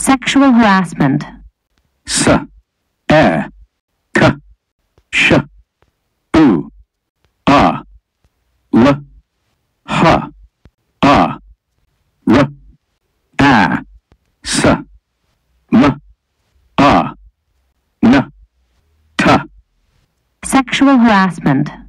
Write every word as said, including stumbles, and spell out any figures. Sexual harassment. S, e, k, sh, u, a, l, h, a, r, a, s, m, a, n, t. Sexual harassment.